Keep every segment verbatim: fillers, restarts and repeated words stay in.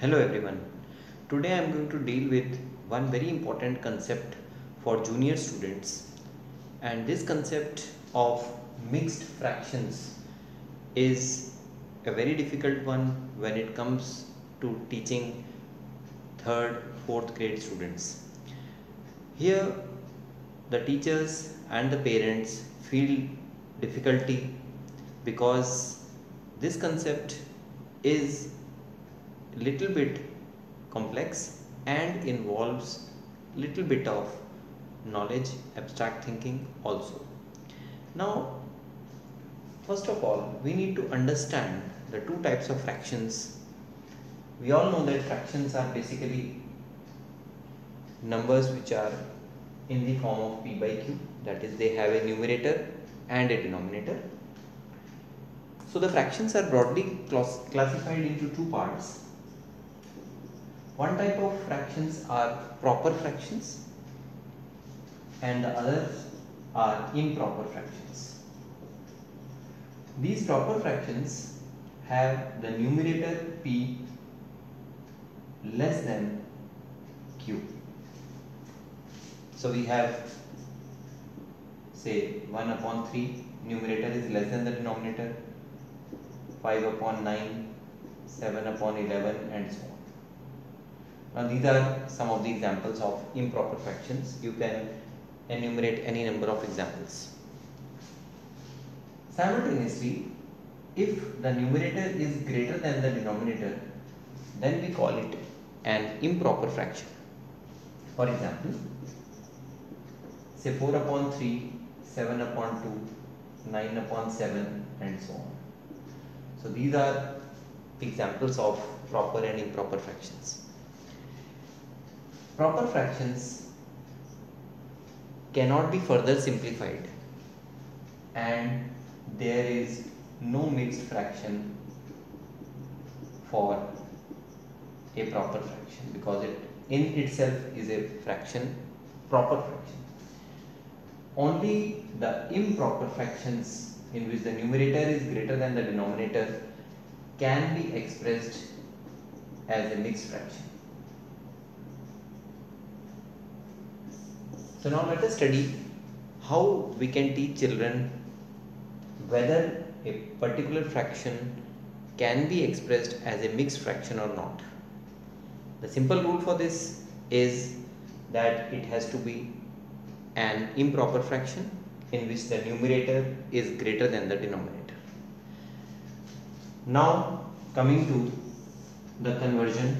Hello everyone. Today I am going to deal with one very important concept for junior students, and this concept of mixed fractions is a very difficult one when it comes to teaching third, fourth grade students. Here the teachers and the parents feel difficulty because this concept is little bit complex and involves little bit of knowledge, abstract thinking also. Now, first of all, we need to understand the two types of fractions. We all know that fractions are basically numbers which are in the form of p by q, that is, they have a numerator and a denominator. So the fractions are broadly class classified into two parts. One type of fractions are proper fractions and the others are improper fractions. These proper fractions have the numerator p less than q. So we have, say, one upon three, numerator is less than the denominator, five upon nine, seven upon eleven, and so on. Now these are some of the examples of improper fractions. You can enumerate any number of examples. Simultaneously, if the numerator is greater than the denominator, then we call it an improper fraction. For example, say four upon three, seven upon two, nine upon seven, and so on. So these are examples of proper and improper fractions. Proper fractions cannot be further simplified, and there is no mixed fraction for a proper fraction because it in itself is a fraction, proper fraction. Only the improper fractions, in which the numerator is greater than the denominator, can be expressed as a mixed fraction. So now let us study how we can teach children whether a particular fraction can be expressed as a mixed fraction or not. The simple rule for this is that it has to be an improper fraction in which the numerator is greater than the denominator. Now coming to the conversion,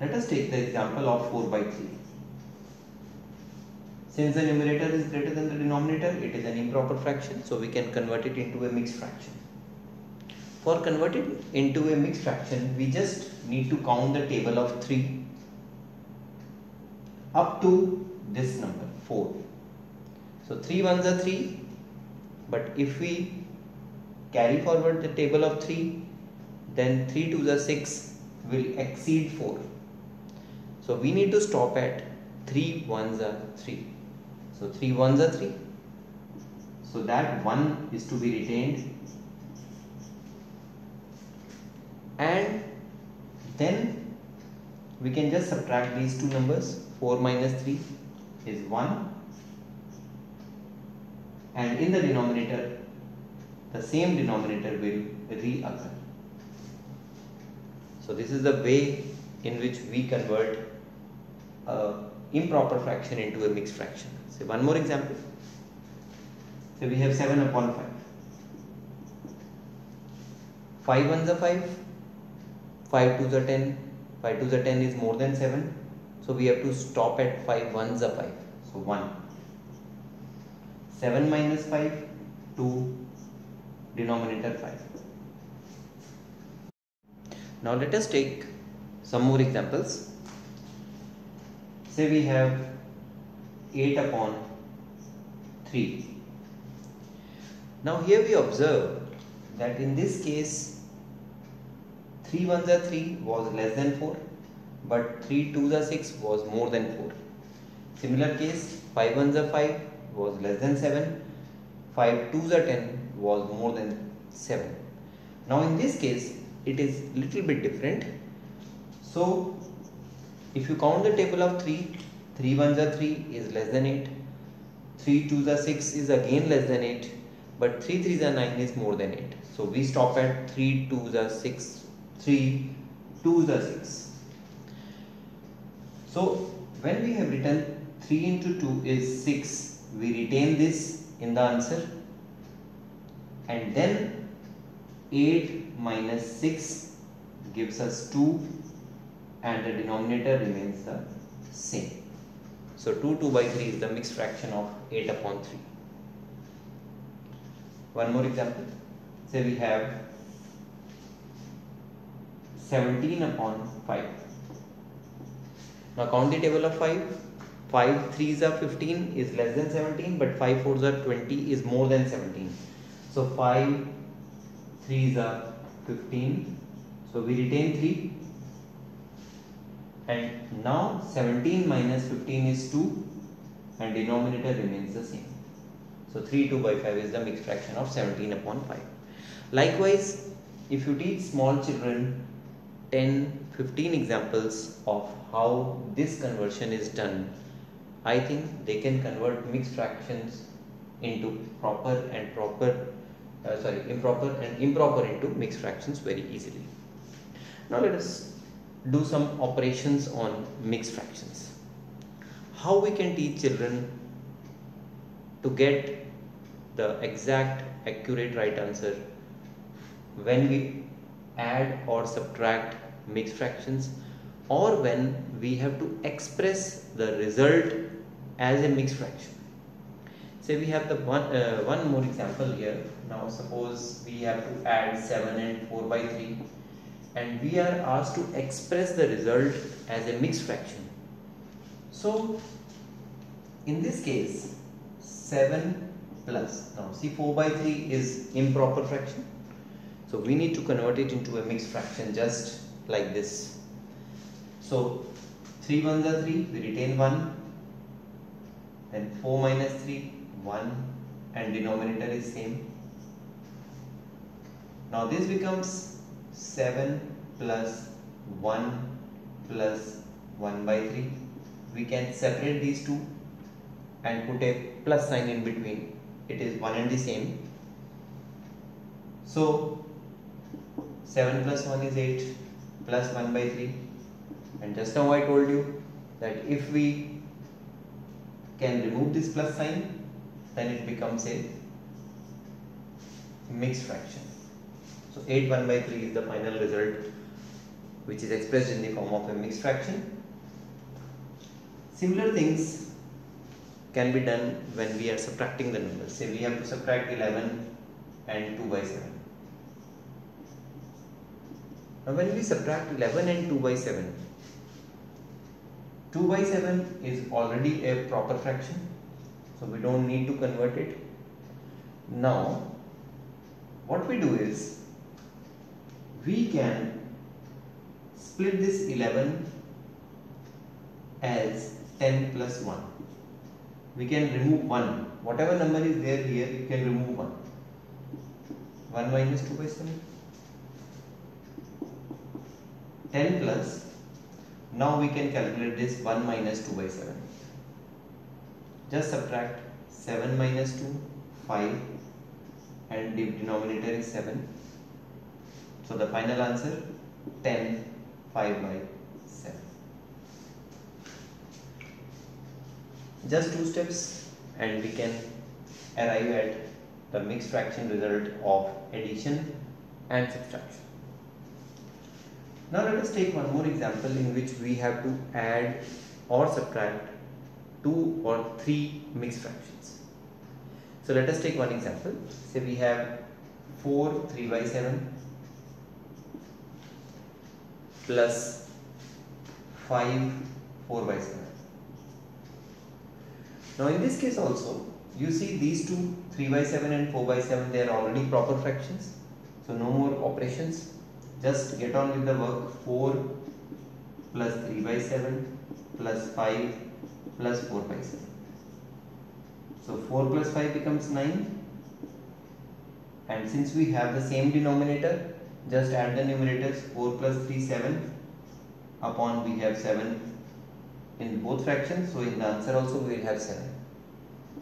let us take the example of four by three. Since the numerator is greater than the denominator, it is an improper fraction, so we can convert it into a mixed fraction. For converting into a mixed fraction, we just need to count the table of three up to this number four. So three ones are three, but if we carry forward the table of three, then three twos are six will exceed four. So we need to stop at three ones are three. So three ones are three. So that one is to be retained, and then we can just subtract these two numbers. four minus three is one, and in the denominator the same denominator will reoccur. So this is the way in which we convert an improper fraction into a mixed fraction. Say one more example. So we have seven upon five. five ones are five, five twos are ten, five twos are ten is more than seven. So we have to stop at five ones are five. So one. seven minus five, two, denominator five. Now let us take some more examples. Say we have eight upon three. Now here we observe that in this case three ones are three was less than four, but three twos are six was more than four. Similar case, five ones are five was less than seven, five twos are ten was more than seven. Now in this case it is little bit different. So if you count the table of three, three ones are three is less than eight, three twos are six is again less than eight, but three threes are nine is more than eight. So we stop at three twos are six, three twos are six. So when we have written three into two is six, we retain this in the answer, and then eight minus six gives us two and the denominator remains the same. So two two by three is the mixed fraction of eight upon three. One more example. Say we have seventeen upon five. Now count the table of five. five threes are fifteen is less than seventeen, but five fours are twenty is more than seventeen. So five threes are fifteen. So we retain three. And now seventeen minus fifteen is two and denominator remains the same. So three two by five is the mixed fraction of seventeen upon five. Likewise, if you teach small children ten, fifteen examples of how this conversion is done, I think they can convert mixed fractions into proper and proper, uh, sorry, improper and improper into mixed fractions very easily. Now let us do some operations on mixed fractions. How we can teach children to get the exact accurate right answer when we add or subtract mixed fractions, or when we have to express the result as a mixed fraction. Say we have the one uh, one more example here. Now suppose we have to add seven and four by three, and we are asked to express the result as a mixed fraction. So in this case seven plus, now see four by three is improper fraction, so we need to convert it into a mixed fraction just like this. So three ones are three, we retain one, then four minus three, one, and denominator is same. Now this becomes seven plus one plus one by three. We can separate these two and put a plus sign in between. It is one and the same. So seven plus one is eight plus one by three, and just now I told you that if we can remove this plus sign, then it becomes a mixed fraction. So eight one by three is the final result, which is expressed in the form of a mixed fraction. Similar things can be done when we are subtracting the numbers. Say we have to subtract eleven and two by seven. Now when we subtract eleven and two by seven, two by seven is already a proper fraction, so we don't need to convert it. Now what we do is, we can split this eleven as ten plus one. We can remove one. Whatever number is there here, you can remove one. one minus two by seven. ten plus. Now we can calculate this one minus two by seven. Just subtract seven minus two, five, and the denominator is seven. So the final answer ten, five by seven. Just two steps and we can arrive at the mixed fraction result of addition and subtraction. Now let us take one more example in which we have to add or subtract two or three mixed fractions. So let us take one example. Say we have four three by seven plus five four by seven. Now in this case also, you see these two three by seven and four by seven, they are already proper fractions, so no more operations. Just get on with the work. four plus three by seven plus five plus four by seven. So four plus five becomes nine and since we have the same denominator, just add the numerators. Four plus three, seven, upon we have seven in both fractions, so in the answer also we will have seven.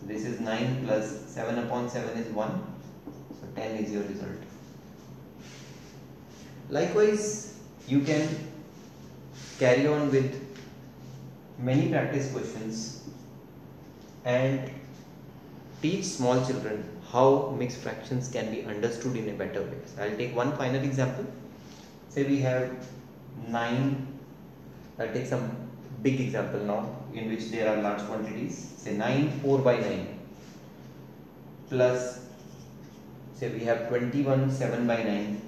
So this is nine plus seven upon seven is one, so ten is your result. Likewise, you can carry on with many practice questions and teach small children how mixed fractions can be understood in a better way. So I'll take one final example. Say we have nine, I'll take some big example now in which there are large quantities. Say nine four by nine, plus say we have twenty-one seven by nine.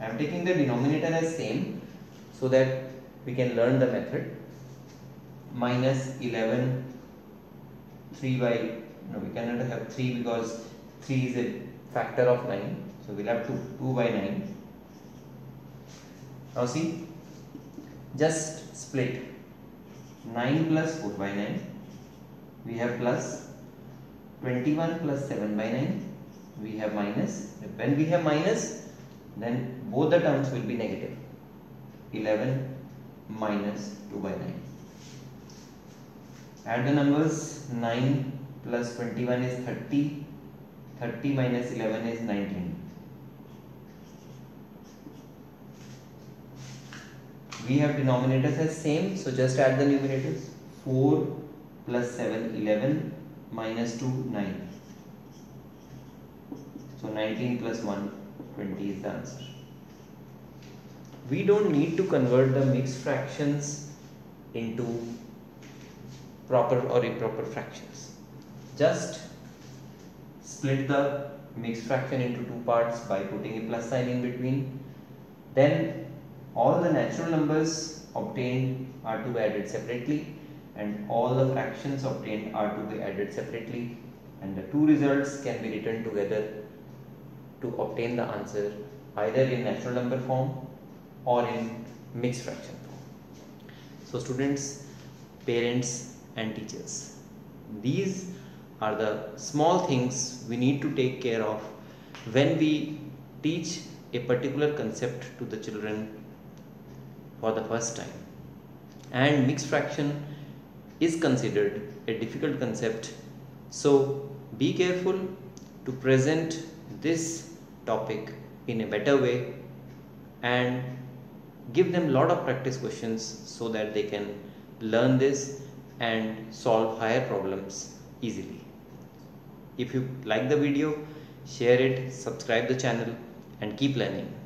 I'm taking the denominator as same so that we can learn the method. Minus eleven three by, no, we cannot have three because three is a factor of nine, so we'll have two, two by nine. Now see, just split nine plus four by nine, we have plus twenty-one plus seven by nine, we have minus. When we have minus, then both the terms will be negative, eleven minus two by nine. Add the numbers, nine plus twenty-one is thirty, thirty minus eleven is nineteen. We have denominators as same, so just add the numerators. Four plus seven, eleven, minus two, nine. So nineteen plus one, twenty is the answer. We don't need to convert the mixed fractions into proper or improper fractions. Just split the mixed fraction into two parts by putting a plus sign in between. Then all the natural numbers obtained are to be added separately, and all the fractions obtained are to be added separately, and the two results can be written together to obtain the answer either in natural number form or in mixed fraction form. So students, parents and teachers, these are the small things we need to take care of when we teach a particular concept to the children for the first time. And mixed fraction is considered a difficult concept, so be careful to present this topic in a better way and give them a lot of practice questions so that they can learn this and solve higher problems easily. If you like the video, share it, subscribe the channel, and keep learning.